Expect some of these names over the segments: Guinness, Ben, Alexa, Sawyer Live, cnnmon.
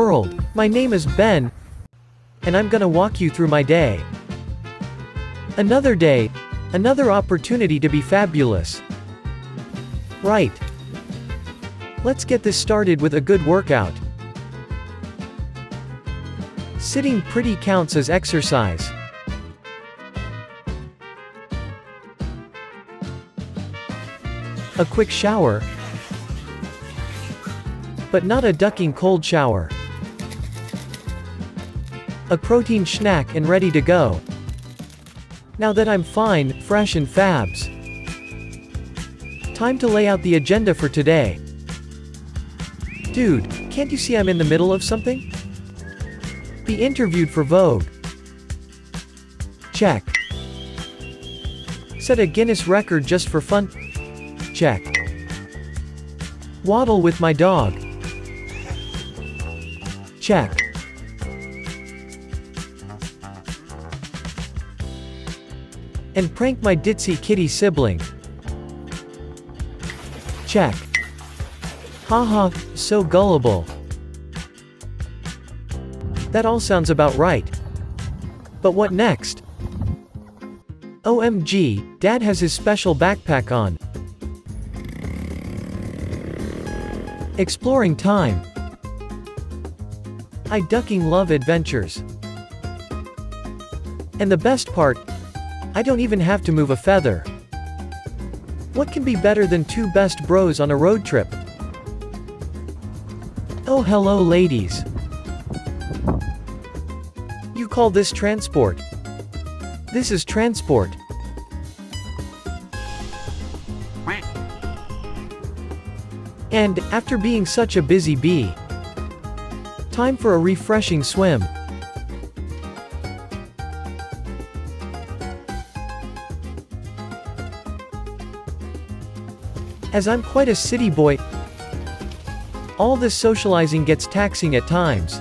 world. My name is Ben, and I'm gonna walk you through my day. Another day, another opportunity to be fabulous. Right. Let's get this started with a good workout. Sitting pretty counts as exercise. A quick shower, but not a ducking cold shower. A protein snack and ready to go. Now that I'm fine, fresh and fabs, time to lay out the agenda for today. Dude, can't you see I'm in the middle of something? Be interviewed for Vogue. Check. Set a Guinness record just for fun. Check. Waddle with my dog. Check. And prank my ditzy kitty sibling. Check. Haha, so gullible. That all sounds about right. But what next? OMG, Dad has his special backpack on. Exploring time. I ducking love adventures. And the best part, I don't even have to move a feather. What can be better than two best bros on a road trip? Oh hello ladies. You call this transport? This is transport. And, after being such a busy bee, time for a refreshing swim. As I'm quite a city boy, all this socializing gets taxing at times.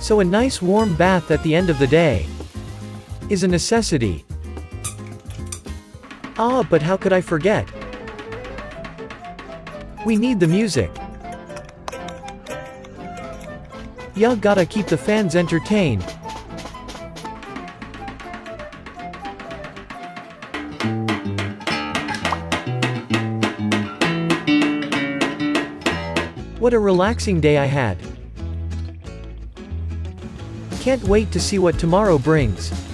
So a nice warm bath at the end of the day is a necessity. Ah, but how could I forget? We need the music. You gotta keep the fans entertained. What a relaxing day I had. Can't wait to see what tomorrow brings.